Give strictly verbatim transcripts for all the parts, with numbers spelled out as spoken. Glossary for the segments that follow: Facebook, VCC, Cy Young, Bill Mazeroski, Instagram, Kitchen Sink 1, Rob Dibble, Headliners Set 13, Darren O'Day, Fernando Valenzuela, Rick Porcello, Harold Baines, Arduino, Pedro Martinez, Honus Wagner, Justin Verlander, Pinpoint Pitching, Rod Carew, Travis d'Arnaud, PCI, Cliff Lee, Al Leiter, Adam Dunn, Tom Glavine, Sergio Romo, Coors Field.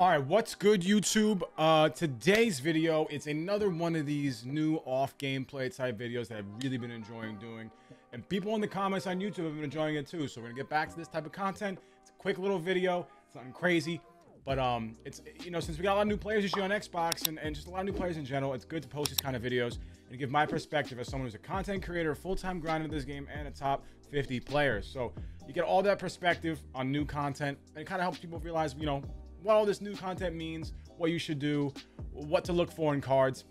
All right, what's good, YouTube? Uh, today's video, it's another one of these new off-gameplay type videos that I've really been enjoying doing. And people in the comments on YouTube have been enjoying it too. So we're gonna get back to this type of content. It's a quick little video, it's nothing crazy. But, um, it's, you know, since we got a lot of new players this year on Xbox and, and just a lot of new players in general, it's good to post these kind of videos and give my perspective as someone who's a content creator, full-time grinder of this game, and a top fifty player. So you get all that perspective on new content, and it kind of helps people realize, you know, what all this new content means, what you should do, what to look for in cards.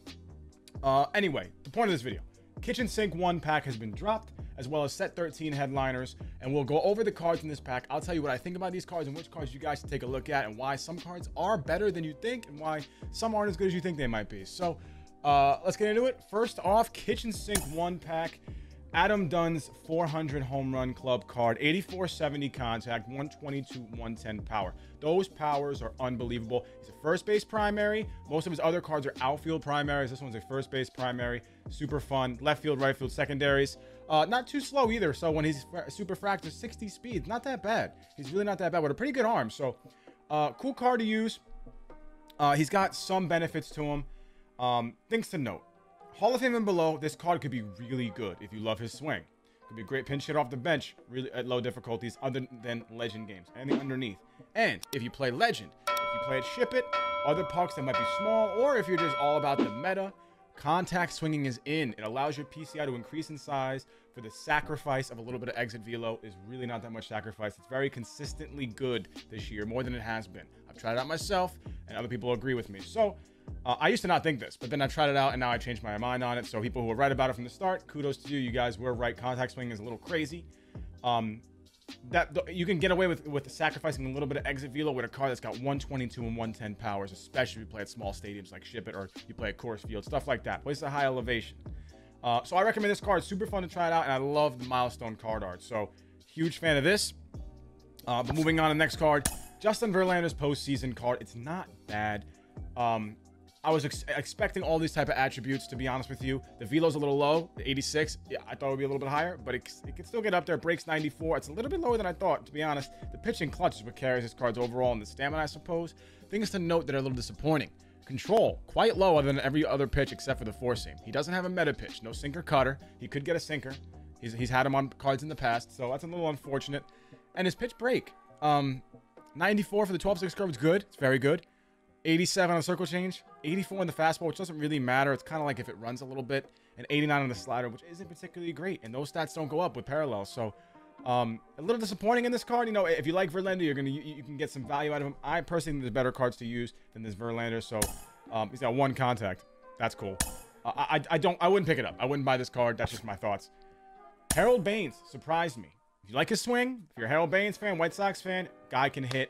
Uh, anyway, the point of this video, Kitchen Sink one pack has been dropped, as well as set thirteen headliners, and we'll go over the cards in this pack. I'll tell you what I think about these cards and which cards you guys should take a look at, and why some cards are better than you think and why some aren't as good as you think they might be. So uh, let's get into it. First off, Kitchen Sink one pack, Adam Dunn's four hundred home run club card, eighty-four seventy contact, one twenty-two, one ten power. Those powers are unbelievable. He's a first base primary. Most of his other cards are outfield primaries. This one's a first base primary. Super fun. Left field, right field, secondaries. Uh, not too slow either. So when he's super fractor, sixty speed, not that bad. He's really not that bad, but a pretty good arm. So uh, cool card to use. Uh, he's got some benefits to him. Um, things to note. Hall of Fame and below, this card could be really good if you love his swing. Could be a great pinch hit off the bench, really at low difficulties other than Legend games, anything underneath. And if you play Legend, if you play it, ship it, other pucks that might be small, or if you're just all about the meta, contact swinging is in. It allows your P C I to increase in size for the sacrifice of a little bit of exit velo. Is really not that much sacrifice. It's very consistently good this year, more than it has been. I've tried it out myself, and other people agree with me. So, Uh, I used to not think this, but then I tried it out and now I changed my mind on it. So people who were right about it from the start, kudos to you. You guys were right. Contact swing is a little crazy. Um, that you can get away with with sacrificing a little bit of exit velo with a card that's got one twenty-two and one ten powers, especially if you play at small stadiums like Ship It, or you play at Coors Field, stuff like that. Place at high elevation. Uh, so I recommend this card. Super fun to try it out, and I love the milestone card art. So huge fan of this. Uh, but moving on to the next card, Justin Verlander's postseason card. It's not bad. Um, I was ex expecting all these type of attributes, to be honest with you. The velo's a little low, the eighty-six. Yeah, I thought it would be a little bit higher, but it, it can still get up there. Breaks ninety-four. It's a little bit lower than I thought, to be honest. The pitch and clutch is what carries his cards overall, and the stamina, I suppose. Things to note that are a little disappointing. Control, quite lower than every other pitch except for the four seam. He doesn't have a meta pitch, no sinker cutter. He could get a sinker. He's, he's had him on cards in the past, so that's a little unfortunate. And his pitch break. Um, ninety-four for the twelve six curve is good. It's very good. eighty-seven on the circle change, eighty-four on the fastball, which doesn't really matter. It's kind of like if it runs a little bit, and eighty-nine on the slider, which isn't particularly great. And those stats don't go up with parallels. So um, a little disappointing in this card. You know, if you like Verlander, you're gonna you, you can get some value out of him. I personally think there's better cards to use than this Verlander. So um, he's got one contact. That's cool. Uh, I I don't I wouldn't pick it up. I wouldn't buy this card. That's just my thoughts. Harold Baines surprised me. If you like his swing, if you're a Harold Baines fan, White Sox fan, guy can hit.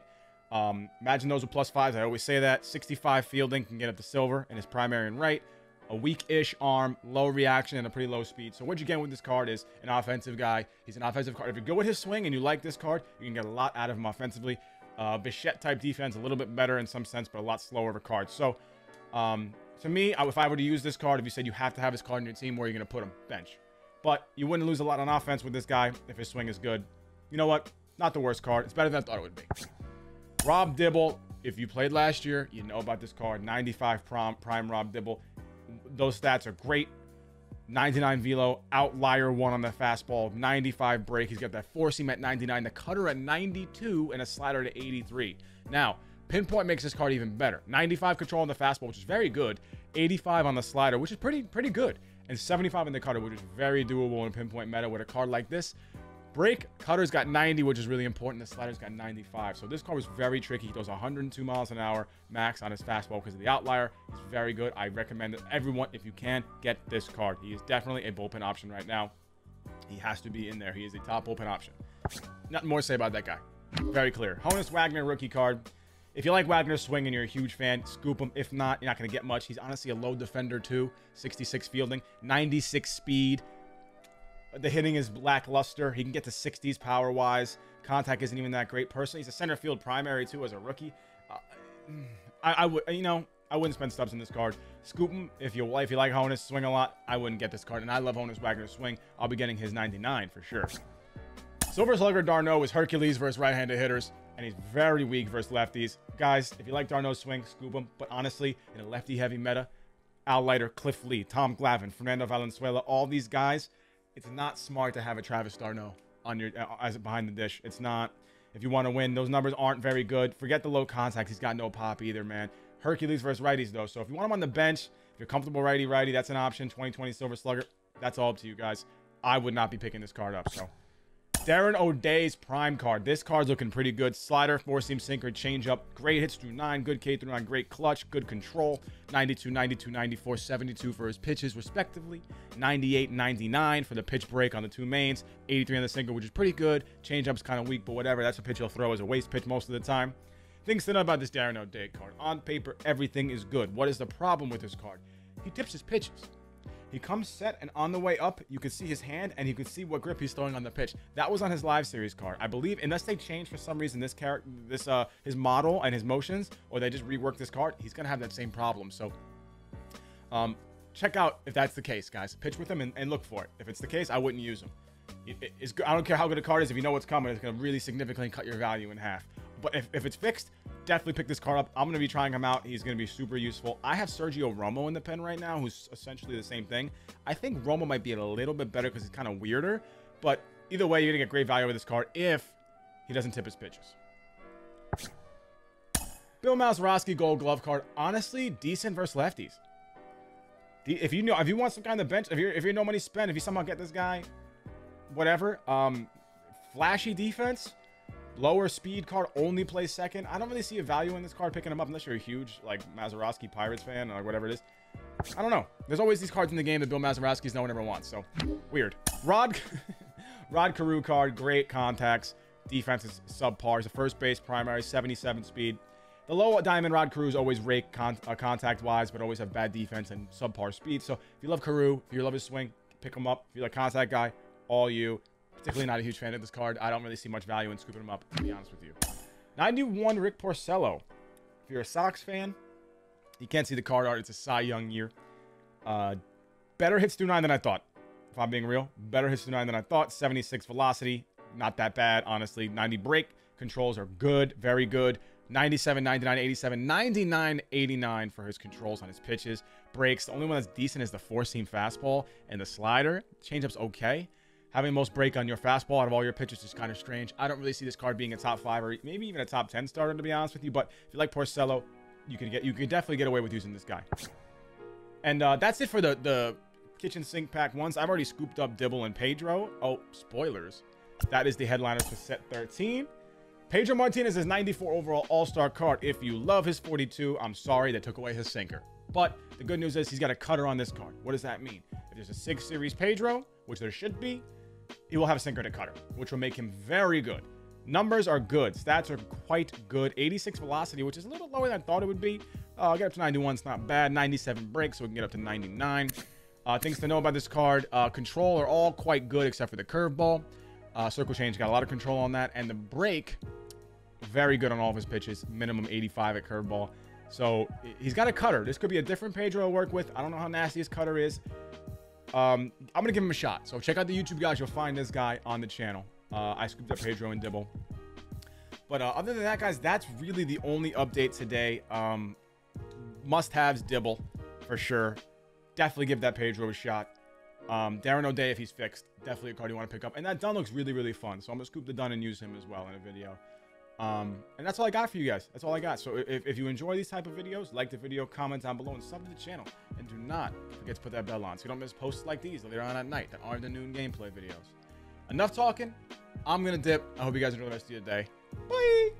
Um, imagine those with plus fives. I always say that. sixty-five fielding, can get up to silver, and his primary and right. A weak-ish arm, low reaction, and a pretty low speed. So what you get with this card is an offensive guy. He's an offensive card. If you go with his swing and you like this card, you can get a lot out of him offensively. Uh, Bichette-type defense, a little bit better in some sense, but a lot slower of a card. So, um, to me, if I were to use this card, if you said you have to have this card in your team, where are you going to put him? Bench. But you wouldn't lose a lot on offense with this guy if his swing is good. You know what? Not the worst card. It's better than I thought it would be. Rob Dibble, if you played last year, you know about this card. ninety-five prom, prime Rob Dibble. Those stats are great. ninety-nine velo, outlier one on the fastball, ninety-five break. He's got that four seam at ninety-nine, the cutter at ninety-two, and a slider to eighty-three. Now, pinpoint makes this card even better. ninety-five control on the fastball, which is very good. eighty-five on the slider, which is pretty, pretty good. And seventy-five on the cutter, which is very doable in pinpoint meta with a card like this. Break cutter's got ninety, which is really important. The slider's got ninety-five. So this card was very tricky. He throws one hundred two miles an hour max on his fastball because of the outlier. He's very good. I recommend that everyone, if you can, get this card. He is definitely a bullpen option right now. He has to be in there. He is a top bullpen option. Nothing more to say about that guy. Very clear. Honus Wagner rookie card. If you like Wagner's swing and you're a huge fan, scoop him. If not, you're not going to get much. He's honestly a low defender too. sixty-six fielding, ninety-six speed. The hitting is lackluster. He can get to sixties power-wise. Contact isn't even that great. Personally, he's a center field primary too as a rookie. Uh, I, I would, you know, I wouldn't spend stubs on this card. Scoop him if you if you like Honus swing a lot. I wouldn't get this card, and I love Honus Wagner's swing. I'll be getting his ninety-nine for sure. Silver Slugger d'Arnaud is Hercules versus right-handed hitters. and he's very weak versus lefties. Guys, if you like d'Arnaud's swing, scoop him. But honestly, in a lefty-heavy meta, Al Leiter, Cliff Lee, Tom Glavine, Fernando Valenzuela, all these guys, it's not smart to have a Travis d'Arnaud on your, as behind the dish. It's not. If you want to win, those numbers aren't very good. Forget the low contact. He's got no pop either, man. Hercules versus righties, though. So if you want him on the bench, if you're comfortable righty-righty, that's an option. twenty twenty Silver Slugger, that's all up to you guys. I would not be picking this card up, so... Darren O'Day's prime card. This card's looking pretty good. Slider, four-seam sinker, change-up. Great hits through nine. Good K through nine. Great clutch. Good control. ninety-two, ninety-two, ninety-four, seventy-two for his pitches, respectively. ninety-eight, ninety-nine for the pitch break on the two mains. eighty-three on the sinker, which is pretty good. Change-up's kind of weak, but whatever. That's a pitch he'll throw as a waste pitch most of the time. Things to know about this Darren O'Day card. On paper, everything is good. What is the problem with this card? He dips his pitches. He comes set, and on the way up, you can see his hand, and you can see what grip he's throwing on the pitch. That was on his live series card, I believe. Unless they change for some reason this character, this uh, his model and his motions, or they just rework this card, he's gonna have that same problem. So, um, check out if that's the case, guys. Pitch with him and, and look for it. If it's the case, I wouldn't use him. It, it, it's, I don't care how good a card is. If you know what's coming, it's gonna really significantly cut your value in half. But if, if it's fixed, definitely pick this card up. I'm going to be trying him out. He's going to be super useful. I have Sergio Romo in the pen right now, who's essentially the same thing. I think Romo might be a little bit better because he's kind of weirder. But either way, you're going to get great value with this card if he doesn't tip his pitches. Bill Mazeroski Gold Glove card. Honestly, decent versus lefties. If you know, if you want some guy on the bench, if you're if you're no money spent, if you somehow get this guy, whatever. Um, flashy defense. Lower speed card, only plays second. I don't really see a value in this card picking him up unless you're a huge, like, Mazeroski Pirates fan or whatever it is. I don't know. There's always these cards in the game that Bill Mazeroski's no one ever wants, so weird. Rod Rod Carew card, great contacts. Defense is subpar. He's a first base primary, seventy-seven speed. The low diamond Rod Carew's always rake con uh, contact-wise, but always have bad defense and subpar speed. So if you love Carew, if you love his swing, pick him up. If you're a contact guy, all you. Particularly not a huge fan of this card. I don't really see much value in scooping him up, to be honest with you. ninety-one Rick Porcello. If you're a Sox fan, you can't see the card art. It's a Cy Young year. Uh, better hits through nine than I thought, if I'm being real. Better hits through nine than I thought. seventy-six velocity. Not that bad, honestly. ninety break. Controls are good. Very good. ninety-seven, ninety-nine, eighty-seven, ninety-nine, eighty-nine for his controls on his pitches. Breaks. The only one that's decent is the four-seam fastball and the slider. Changeup's okay. Having most break on your fastball out of all your pitches is kind of strange. I don't really see this card being a top five or maybe even a top ten starter, to be honest with you. But if you like Porcello, you can get you can definitely get away with using this guy. And uh, that's it for the the kitchen sink pack ones. I've already scooped up Dibble and Pedro. Oh, spoilers! That is the headliners for set thirteen. Pedro Martinez is ninety-four overall All-Star card. If you love his forty-two, I'm sorry they took away his sinker. But the good news is he's got a cutter on this card. What does that mean? If there's a six series Pedro, which there should be, he will have a sinker to cutter, which will make him very good. Numbers are good. Stats are quite good. eighty-six velocity, which is a little lower than I thought it would be. Uh, I'll get up to ninety-one. It's not bad. ninety-seven break, so we can get up to ninety-nine. Uh, things to know about this card. Uh, control are all quite good except for the curveball. Uh, circle change got a lot of control on that. And the break, very good on all of his pitches. Minimum eighty-five at curveball. So he's got a cutter. This could be a different Pedro to work with. I don't know how nasty his cutter is. Um, I'm going to give him a shot. So check out the YouTube, guys. You'll find this guy on the channel. Uh, I scooped up Pedro and Dibble. But uh, other than that, guys, that's really the only update today. Um, must-haves Dibble for sure. Definitely give that Pedro a shot. Um, Darren O'Day, if he's fixed, definitely a card you want to pick up. And that Dunn looks really, really fun. So I'm going to scoop the Dunn and use him as well in a video. Um, and that's all I got for you guys. That's all I got. So if, if you enjoy these type of videos, like the video, comment down below, and sub to the channel. And do not forget to put that bell on so you don't miss posts like these later on at night that are the noon gameplay videos. Enough talking. I'm going to dip. I hope you guys enjoy the rest of your day. Bye.